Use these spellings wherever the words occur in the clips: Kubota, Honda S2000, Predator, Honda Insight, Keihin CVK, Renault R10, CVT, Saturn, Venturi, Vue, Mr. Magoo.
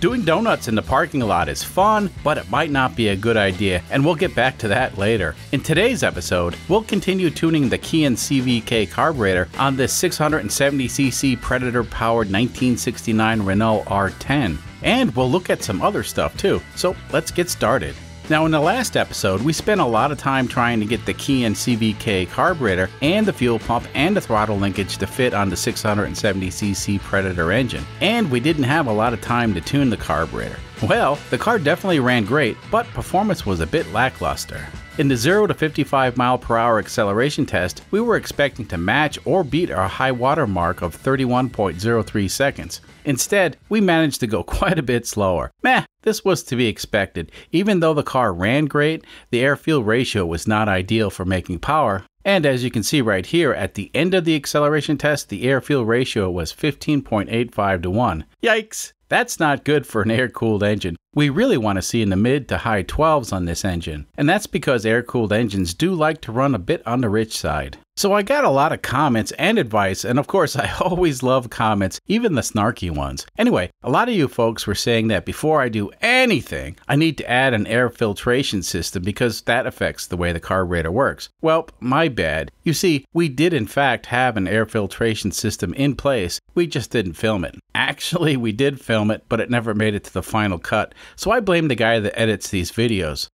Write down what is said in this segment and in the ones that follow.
Doing donuts in the parking lot is fun, but it might not be a good idea, and we'll get back to that later. In today's episode, we'll continue tuning the Keihin CVK carburetor on this 670cc Predator-powered 1969 Renault R10, and we'll look at some other stuff too, so let's get started. Now, in the last episode, we spent a lot of time trying to get the Keihin CVK carburetor and the fuel pump and the throttle linkage to fit on the 670cc Predator engine, and we didn't have a lot of time to tune the carburetor. Well, the car definitely ran great, but performance was a bit lackluster. In the 0 to 55 mph acceleration test, we were expecting to match or beat our high water mark of 31.03 seconds. Instead, we managed to go quite a bit slower. This was to be expected. Even though the car ran great, the air-fuel ratio was not ideal for making power. And as you can see right here, at the end of the acceleration test, the air-fuel ratio was 15.85 to 1. Yikes! That's not good for an air-cooled engine. We really want to see in the mid to high 12s on this engine, and that's because air-cooled engines do like to run a bit on the rich side. So I got a lot of comments and advice, and of course I always love comments, even the snarky ones. Anyway, a lot of you folks were saying that before I do anything, I need to add an air filtration system because that affects the way the carburetor works. Well, my bad. You see, we did in fact have an air filtration system in place, we just didn't film it. Actually, we did film it, but it never made it to the final cut, so I blame the guy that edits these videos.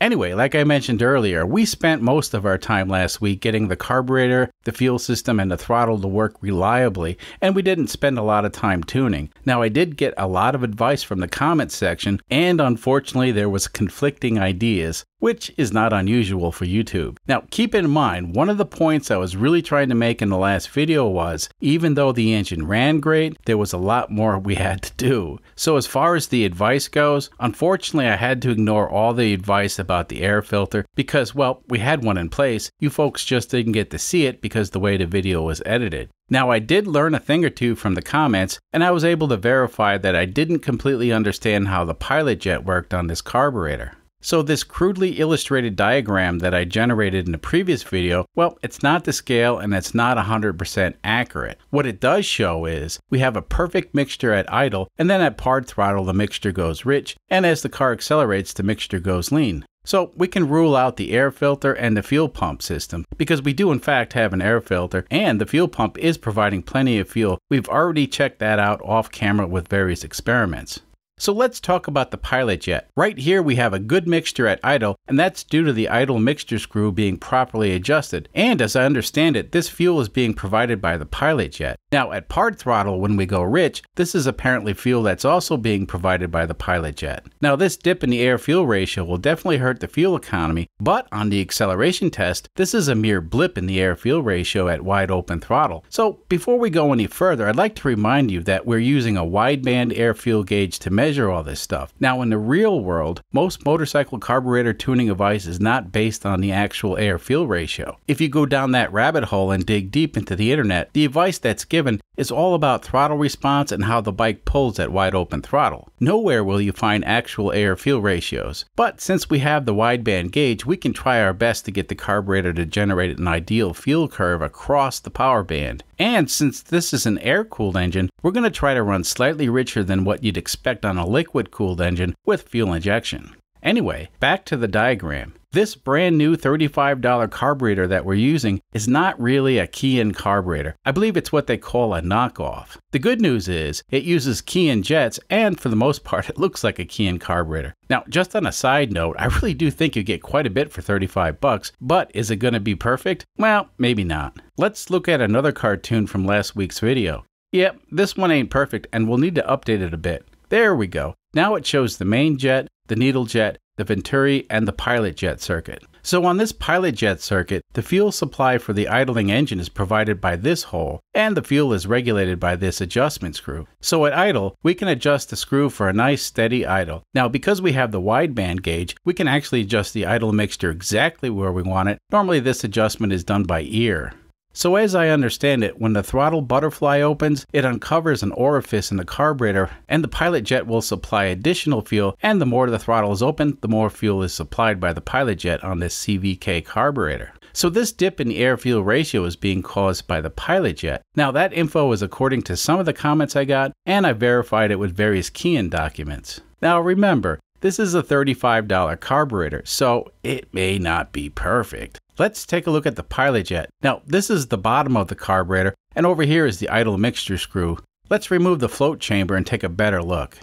Anyway, like I mentioned earlier, we spent most of our time last week getting the carburetor, the fuel system, and the throttle to work reliably, and we didn't spend a lot of time tuning. Now, I did get a lot of advice from the comments section, and unfortunately there was conflicting ideas, which is not unusual for YouTube. Now, keep in mind, one of the points I was really trying to make in the last video was, even though the engine ran great, there was a lot more we had to do. So as far as the advice goes, unfortunately I had to ignore all the advice about the air filter because, well, we had one in place. You folks just didn't get to see it because the way the video was edited. Now, I did learn a thing or two from the comments, and I was able to verify that I didn't completely understand how the pilot jet worked on this carburetor. So this crudely illustrated diagram that I generated in the previous video, well, it's not to scale and it's not 100% accurate. What it does show is we have a perfect mixture at idle, and then at hard throttle the mixture goes rich, and as the car accelerates the mixture goes lean. So we can rule out the air filter and the fuel pump system because we do in fact have an air filter and the fuel pump is providing plenty of fuel. We've already checked that out off camera with various experiments. So let's talk about the pilot jet. Right here we have a good mixture at idle, and that's due to the idle mixture screw being properly adjusted. And as I understand it, this fuel is being provided by the pilot jet. Now at hard throttle when we go rich, this is apparently fuel that's also being provided by the pilot jet. Now this dip in the air fuel ratio will definitely hurt the fuel economy, but on the acceleration test, this is a mere blip in the air fuel ratio at wide open throttle. So before we go any further, I'd like to remind you that we're using a wideband air fuel gauge to measure all this stuff. Now in the real world, most motorcycle carburetor tuning advice is not based on the actual air fuel ratio. If you go down that rabbit hole and dig deep into the internet, the advice that's given is all about throttle response and how the bike pulls at wide open throttle. Nowhere will you find actual air fuel ratios. But since we have the wideband gauge, we can try our best to get the carburetor to generate an ideal fuel curve across the power band. And since this is an air-cooled engine, we're going to try to run slightly richer than what you'd expect on a liquid-cooled engine with fuel injection. Anyway, back to the diagram. This brand new $35 carburetor that we're using is not really a Keihin carburetor. I believe it's what they call a knockoff. The good news is it uses Keihin jets, and for the most part it looks like a Keihin carburetor. Now, just on a side note, I really do think you get quite a bit for $35, but is it going to be perfect? Well, maybe not. Let's look at another cartoon from last week's video. Yep, this one ain't perfect and we'll need to update it a bit. There we go. Now it shows the main jet, the needle jet, the Venturi, and the pilot jet circuit. So on this pilot jet circuit, the fuel supply for the idling engine is provided by this hole, and the fuel is regulated by this adjustment screw. So at idle, we can adjust the screw for a nice steady idle. Now because we have the wideband gauge, we can actually adjust the idle mixture exactly where we want it. Normally this adjustment is done by ear. So as I understand it, when the throttle butterfly opens, it uncovers an orifice in the carburetor, and the pilot jet will supply additional fuel, and the more the throttle is open, the more fuel is supplied by the pilot jet on this CVK carburetor. So this dip in air-fuel ratio is being caused by the pilot jet. Now that info is according to some of the comments I got, and I verified it with various Keihin documents. Now remember, this is a $35 carburetor, so it may not be perfect. Let's take a look at the pilot jet. Now this is the bottom of the carburetor, and over here is the idle mixture screw. Let's remove the float chamber and take a better look.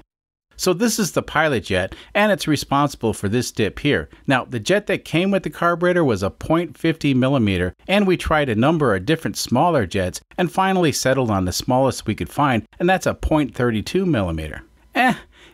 So this is the pilot jet, and it's responsible for this dip here. Now the jet that came with the carburetor was a 0.50 millimeter, and we tried a number of different smaller jets and finally settled on the smallest we could find, and that's a 0.32 millimeter.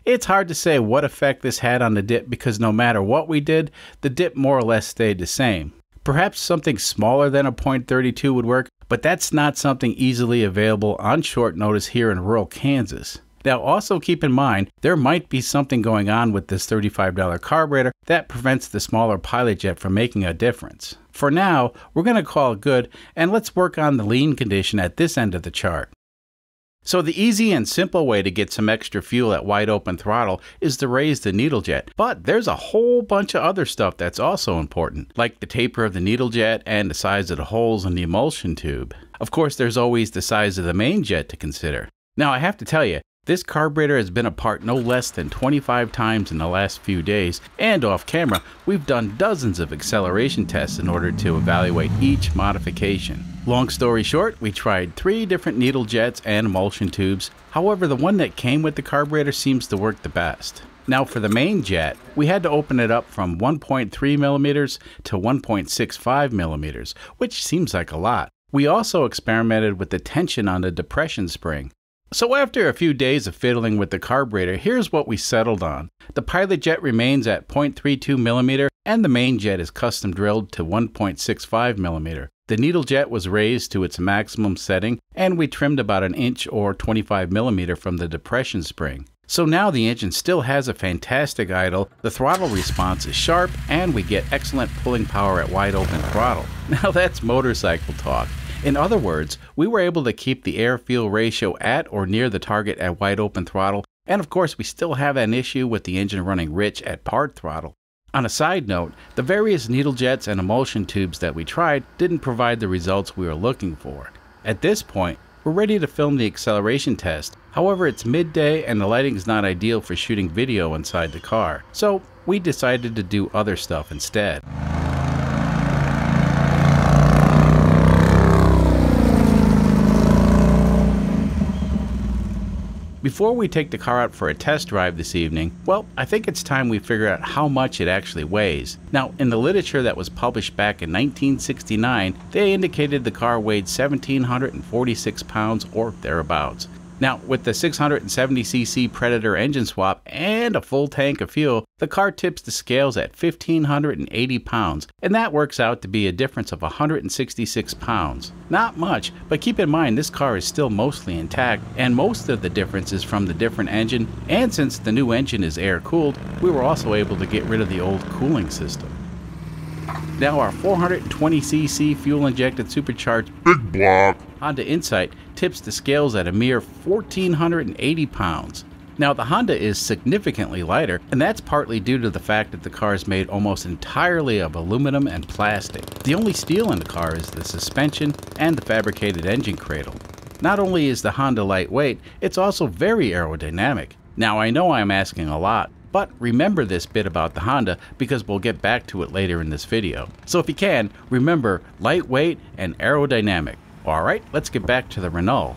It's hard to say what effect this had on the dip because no matter what we did, the dip more or less stayed the same. Perhaps something smaller than a 0.32 would work, but that's not something easily available on short notice here in rural Kansas. Now also keep in mind, there might be something going on with this $35 carburetor that prevents the smaller pilot jet from making a difference. For now, we're going to call it good, and let's work on the lean condition at this end of the chart. So the easy and simple way to get some extra fuel at wide open throttle is to raise the needle jet, but there's a whole bunch of other stuff that's also important, like the taper of the needle jet and the size of the holes in the emulsion tube. Of course, there's always the size of the main jet to consider. Now I have to tell you, this carburetor has been apart no less than 25 times in the last few days, and off camera, we've done dozens of acceleration tests in order to evaluate each modification. Long story short, we tried 3 different needle jets and emulsion tubes. However, the one that came with the carburetor seems to work the best. Now for the main jet, we had to open it up from 1.3 millimeters to 1.65 millimeters, which seems like a lot. We also experimented with the tension on the depression spring. So after a few days of fiddling with the carburetor, here's what we settled on. The pilot jet remains at 0.32 millimeter, and the main jet is custom drilled to 1.65 millimeter. The needle jet was raised to its maximum setting, and we trimmed about an inch or 25 millimeter from the depression spring. So now the engine still has a fantastic idle, the throttle response is sharp, and we get excellent pulling power at wide open throttle. Now that's motorcycle talk. In other words, we were able to keep the air-fuel ratio at or near the target at wide open throttle, and of course we still have an issue with the engine running rich at part throttle. On a side note, the various needle jets and emulsion tubes that we tried didn't provide the results we were looking for. At this point, we're ready to film the acceleration test. However, it's midday and the lighting is not ideal for shooting video inside the car, so we decided to do other stuff instead. Before we take the car out for a test drive this evening, well, I think it's time we figure out how much it actually weighs. Now, in the literature that was published back in 1969, they indicated the car weighed 1,746 pounds or thereabouts. Now, with the 670cc Predator engine swap and a full tank of fuel, the car tips the scales at 1,580 pounds, and that works out to be a difference of 166 pounds. Not much, but keep in mind this car is still mostly intact, and most of the difference is from the different engine, and since the new engine is air-cooled, we were also able to get rid of the old cooling system. Now our 420cc fuel-injected supercharged big block Honda Insight tips the scales at a mere 1,480 pounds. Now the Honda is significantly lighter, and that's partly due to the fact that the car is made almost entirely of aluminum and plastic. The only steel in the car is the suspension and the fabricated engine cradle. Not only is the Honda lightweight, it's also very aerodynamic. Now I know I'm asking a lot, but remember this bit about the Honda because we'll get back to it later in this video. So if you can, remember lightweight and aerodynamic. Alright, let's get back to the Renault.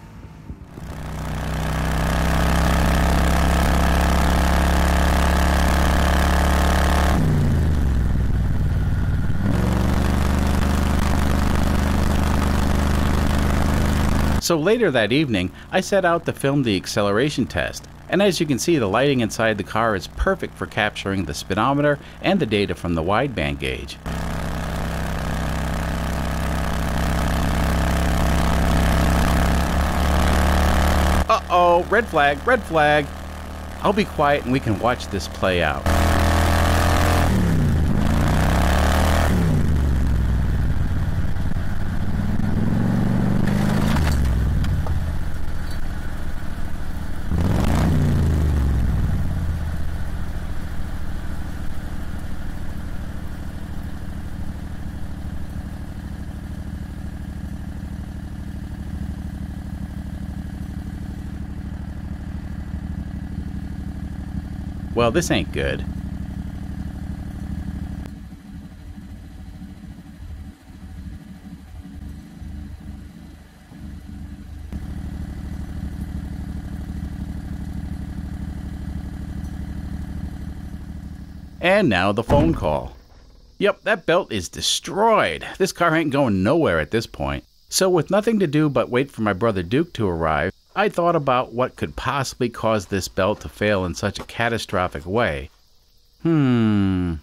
So later that evening, I set out to film the acceleration test. And as you can see, the lighting inside the car is perfect for capturing the speedometer and the data from the wideband gauge. Uh-oh, red flag, red flag. I'll be quiet and we can watch this play out. Well, this ain't good. And now the phone call. Yep, that belt is destroyed. This car ain't going nowhere at this point. So with nothing to do but wait for my brother Duke to arrive, I thought about what could possibly cause this belt to fail in such a catastrophic way. Maybe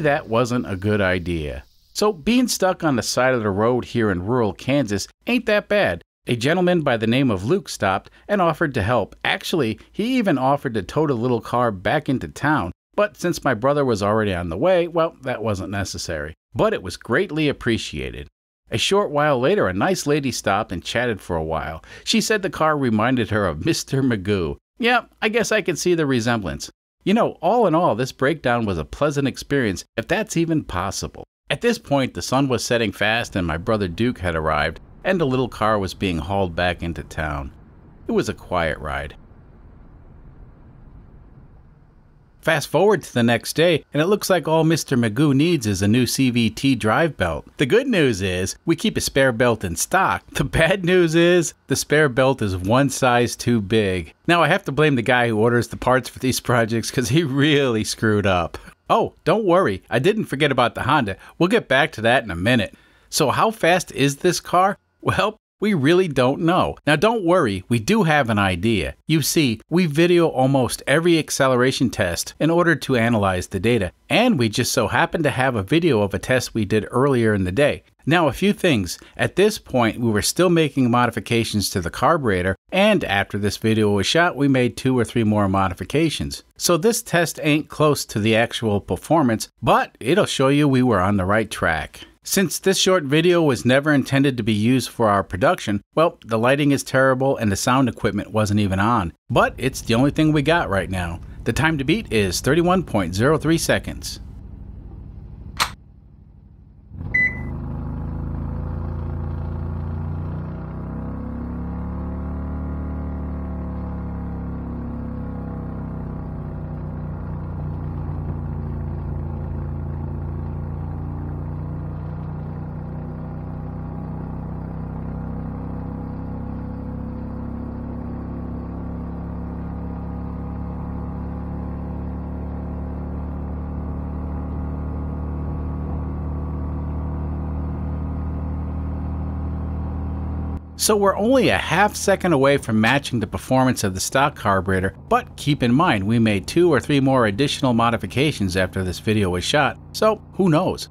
that wasn't a good idea. So being stuck on the side of the road here in rural Kansas ain't that bad. A gentleman by the name of Luke stopped and offered to help. Actually, he even offered to tow the little car back into town. But since my brother was already on the way, well, that wasn't necessary. But it was greatly appreciated. A short while later, a nice lady stopped and chatted for a while. She said the car reminded her of Mr. Magoo. Yeah, I guess I could see the resemblance. You know, all in all, this breakdown was a pleasant experience, if that's even possible. At this point, the sun was setting fast and my brother Duke had arrived, and the little car was being hauled back into town. It was a quiet ride. Fast forward to the next day, and it looks like all Mr. Magoo needs is a new CVT drive belt. The good news is, we keep a spare belt in stock. The bad news is, the spare belt is one size too big. Now I have to blame the guy who orders the parts for these projects because he really screwed up. Oh, don't worry, I didn't forget about the Honda. We'll get back to that in a minute. So how fast is this car? Well, we really don't know. Now don't worry, we do have an idea. You see, we video almost every acceleration test in order to analyze the data, and we just so happen to have a video of a test we did earlier in the day. Now a few things. At this point, we were still making modifications to the carburetor, and after this video was shot, we made 2 or 3 more modifications. So this test ain't close to the actual performance, but it'll show you we were on the right track. Since this short video was never intended to be used for our production, well, the lighting is terrible and the sound equipment wasn't even on. But it's the only thing we got right now. The time to beat is 31.03 seconds. So we're only a half second away from matching the performance of the stock carburetor, but keep in mind we made 2 or 3 more additional modifications after this video was shot, so who knows?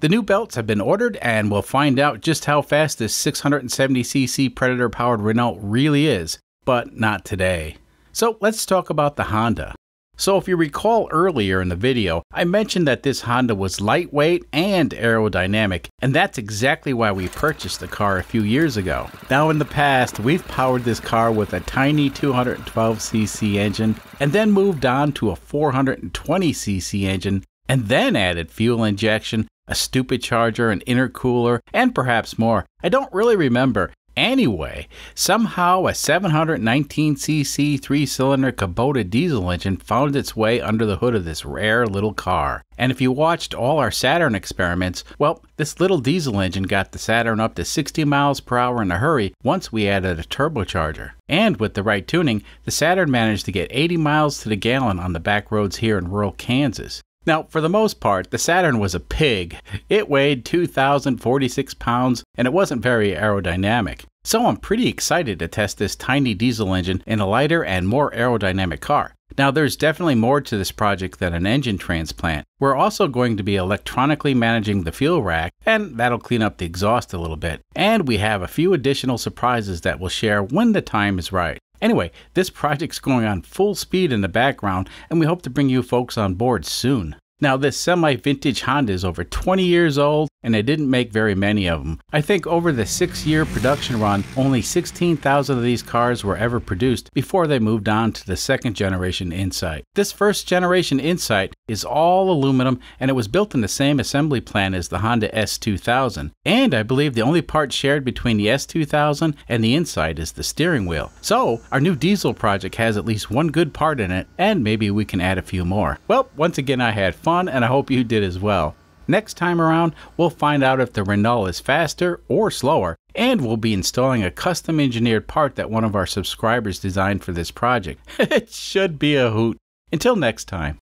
The new belts have been ordered and we'll find out just how fast this 670cc Predator powered Renault really is, but not today. So let's talk about the Honda. So if you recall earlier in the video, I mentioned that this Honda was lightweight and aerodynamic, and that's exactly why we purchased the car a few years ago. Now in the past, we've powered this car with a tiny 212cc engine, and then moved on to a 420cc engine, and then added fuel injection, a stupid charger, an intercooler, and perhaps more. I don't really remember. Anyway, somehow a 719cc 3-cylinder Kubota diesel engine found its way under the hood of this rare little car. And if you watched all our Saturn experiments, well, this little diesel engine got the Saturn up to 60 miles per hour in a hurry once we added a turbocharger. And with the right tuning, the Saturn managed to get 80 miles to the gallon on the back roads here in rural Kansas. Now, for the most part, the Saturn was a pig. It weighed 2,046 pounds, and it wasn't very aerodynamic. So I'm pretty excited to test this tiny diesel engine in a lighter and more aerodynamic car. Now, there's definitely more to this project than an engine transplant. We're also going to be electronically managing the fuel rack, and that'll clean up the exhaust a little bit. And we have a few additional surprises that we'll share when the time is right. Anyway, this project's going on full speed in the background, and we hope to bring you folks on board soon. Now, this semi-vintage Honda is over 20 years old, and they didn't make very many of them. I think over the 6-year production run, only 16,000 of these cars were ever produced before they moved on to the second generation Insight. This first generation Insight is all aluminum, and it was built in the same assembly plant as the Honda S2000. And I believe the only part shared between the S2000 and the Insight is the steering wheel. So our new diesel project has at least one good part in it, and maybe we can add a few more. Well, once again, I had fun, and I hope you did as well. Next time around, we'll find out if the Renault is faster or slower, and we'll be installing a custom engineered part that one of our subscribers designed for this project. It should be a hoot. Until next time.